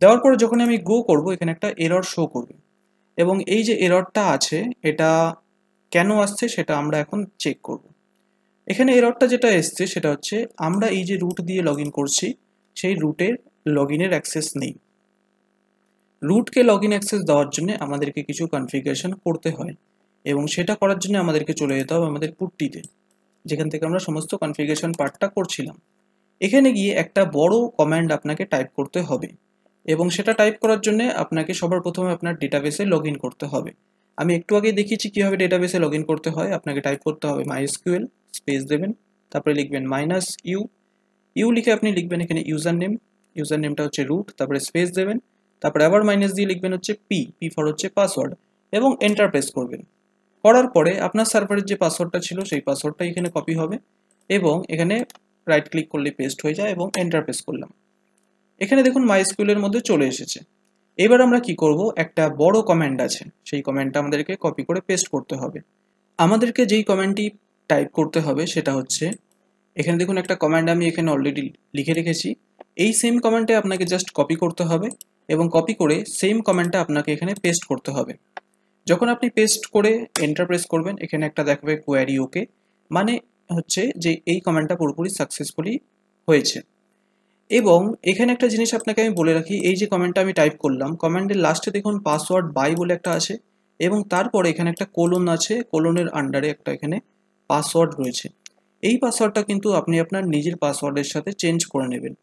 দেওয়ার পরে যখন আমি গো করব এখানে একটা এরর শো করবে এবং এই যে এররটা আছে এটা কেন আসছে সেটা আমরা এখন চেক করব। এখানে এররটা যেটা এসছে সেটা হচ্ছে আমরা এই যে রুট দিয়ে লগ ইন করছি সেই রুটের লগ ইনের অ্যাক্সেস নেই। রুটকে লগ ইন অ্যাক্সেস দেওয়ার জন্য আমাদেরকে কিছু কনফিগারেশন করতে হয় এবং সেটা করার জন্য আমাদেরকে চলে যেতে হবে আমাদের পুট্টিতে, যেখান থেকে আমরা সমস্ত কনফিগারেশন পার্টটা করছিলাম। এখানে গিয়ে একটা বড় কমান্ড আপনাকে টাইপ করতে হবে এবং সেটা টাইপ করার জন্য আপনাকে সবার প্রথমে আপনার ডেটাবেসে লগ ইন করতে হবে। আমি একটু আগে দেখিয়েছি কীভাবে ডেটাবেসে লগ ইন করতে হয়। আপনাকে টাইপ করতে হবে MySQL স্পেস দেবেন, তারপরে লিখবেন মাইনাস ইউ ইউ লিখে আপনি লিখবেন এখানে ইউজার নেম, ইউজার নেমটা হচ্ছে রুট, তারপরে স্পেস দেবেন, তারপরে আবার মাইনাস দিয়ে লিখবেন হচ্ছে পি, পি ফর হচ্ছে পাসওয়ার্ড, এবং এন্টার প্রেস করবেন। করার পরে আপনার সার্ভারের যে পাসওয়ার্ডটা ছিল সেই পাসওয়ার্ডটা এখানে কপি হবে এবং এখানে রাইট ক্লিক করলে পেস্ট হয়ে যায় এবং এন্টার প্রেস করলাম। এখানে দেখুন MySQL এর মধ্যে চলে এসেছে। এবার আমরা কি করব, একটা বড় কমান্ড আছে সেই কমান্ডটা আমাদেরকে কপি করে পেস্ট করতে হবে। আমাদেরকে যেই কমান্ডটি টাইপ করতে হবে সেটা হচ্ছে এখানে দেখুন একটা কমান্ড আমি এখানে অলরেডি লিখে রেখেছি। এই সেম কমান্ডে আপনাকে জাস্ট কপি করতে হবে এবং কপি করে সেম কমান্ডটা আপনাকে এখানে পেস্ট করতে হবে। যখন আপনি পেস্ট করে এন্টার প্রেস করবেন এখানে একটা দেখবে কোয়ারি ওকে, মানে হচ্ছে যে এই কমান্ডটা পুরোপুরি সাকসেসফুলি হয়েছে। এবং এখানে একটা জিনিস আপনাকে আমি বলে রাখি, এই যে কমেন্টটা আমি টাইপ করলাম কমেন্টের লাস্টে দেখুন পাসওয়ার্ড বাই বলে একটা আছে এবং তারপরে এখানে একটা কোলন আছে, কোলনের আন্ডারে একটা এখানে পাসওয়ার্ড রয়েছে এই পাসওয়ার্ডটা কিন্তু আপনি আপনার নিজের পাসওয়ার্ডের সাথে চেঞ্জ করে নেবেন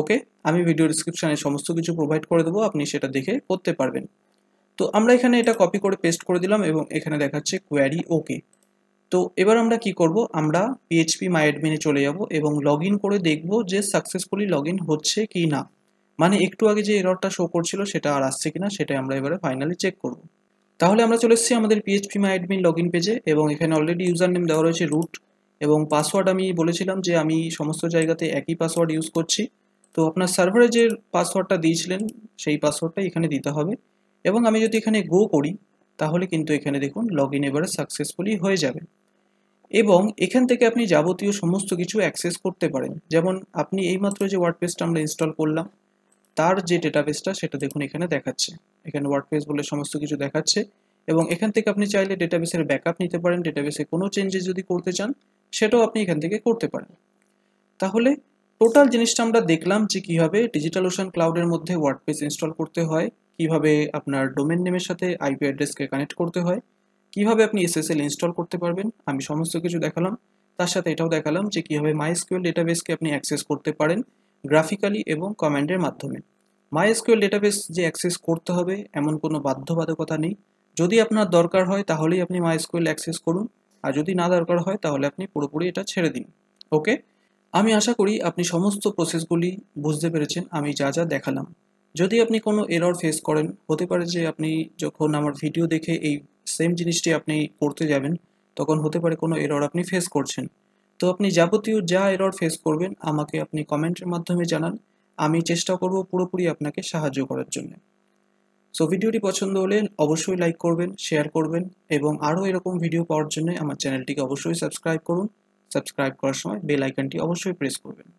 ওকে আমি ভিডিও ডেসক্রিপশনে সমস্ত কিছু প্রোভাইড করে দেব আপনি সেটা দেখে করতে পারবেন তো আমরা এখানে এটা কপি করে পেস্ট করে দিলাম এবং এখানে দেখাচ্ছে কোয়েরি ওকে তো এবার আমরা কি করব আমরা phpMyAdmin এ চলে যাব এবং লগইন করে দেখব যে সাকসেসফুলি লগইন হচ্ছে কিনা মানে একটু আগে যে এররটা শো করছিল সেটা আর আসছে কিনা সেটা আমরা এবারে ফাইনালি চেক করব তাহলে আমরা চলে এসেছি আমাদের phpMyAdmin লগইন পেজে এবং এখানে অলরেডি ইউজার নেম দেওয়া রয়েছে root এবং পাসওয়ার্ড আমি বলেছিলাম যে আমি সমস্ত জায়গাতে একই পাসওয়ার্ড ইউজ করছি তো আপনার সার্ভারে যে পাসওয়ার্ডটা দিয়েছিলেন সেই পাসওয়ার্ডটা এখানে দিতে হবে এবং আমি যদি এখানে গো করি তাহলে কিন্তু এখানে দেখুন লগইন এবারে সাকসেসফুলি হয়ে যাবে এবং এখান থেকে আপনি যাবতীয় সমস্ত কিছু অ্যাক্সেস করতে পারেন যেমন আপনি এইমাত্র যে ওয়ার্ডপ্রেসটা আমরা ইনস্টল করলাম তার যে ডেটাবেসটা সেটা দেখুন এখানে দেখাচ্ছে এখানে ওয়ার্ডপ্রেস বলে সমস্ত কিছু দেখাচ্ছে এবং এখান থেকে আপনি চাইলে ডেটাবেসের ব্যাকআপ নিতে পারেন ডেটাবেসে কোনো চেঞ্জেস যদি করতে চান সেটাও আপনি এখান থেকে করতে পারেন তাহলে টোটাল জিনিসটা আমরা দেখলাম যে কিভাবে ডিজিটাল ওশান ক্লাউডের মধ্যে ওয়ার্ডপ্রেস ইনস্টল করতে হয় কিভাবে আপনার ডোমেন নেমের সাথে আইপি অ্যাড্রেসকে কানেক্ট করতে হয় কিভাবে আপনি এসএসএল ইনস্টল করতে পারবেন আমি সমস্ত কিছু দেখালাম তার সাথে এটাও দেখালাম যে কিভাবে মাইএসকিউএল ডেটাবেসকে আপনি অ্যাক্সেস করতে পারেন গ্রাফিক্যালি এবং কমান্ডের মাধ্যমে মাইএসকিউএল ডেটাবেস যে অ্যাক্সেস করতে হবে এমন কোনো বাধ্যবাধকতা নেই যদি আপনার দরকার হয় তাহলেই আপনি মাইএসকিউএল অ্যাক্সেস করুন আর যদি না দরকার হয় তাহলে আপনি পুরোপুরি এটা ছেড়ে দিন ওকে আমি আশা করি আপনি সমস্ত প্রসেসগুলি বুঝতে পেরেছেন আমি যা যা দেখালাম যদি আপনি কোনো এরর ফেস করেন হতে পারে যে আপনি যখন আমার ভিডিও দেখে এই সেম জিনিসটি আপনি করতে যাবেন তখন হতে পারে কোনো এরর আপনি ফেস করছেন তো আপনি যাবতীয় যা এরর ফেস করবেন আমাকে আপনি কমেন্টের মাধ্যমে জানান আমি চেষ্টা করব পুরোপুরি আপনাকে সাহায্য করার জন্য সো ভিডিওটি পছন্দ হলে অবশ্যই লাইক করবেন শেয়ার করবেন এবং আরও এরকম ভিডিও পাওয়ার জন্য আমার চ্যানেলটিকে অবশ্যই সাবস্ক্রাইব করুন সাবস্ক্রাইব করার সময় বেল আইকনটি অবশ্যই প্রেস করবেন